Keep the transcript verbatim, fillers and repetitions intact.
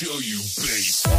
show you bass.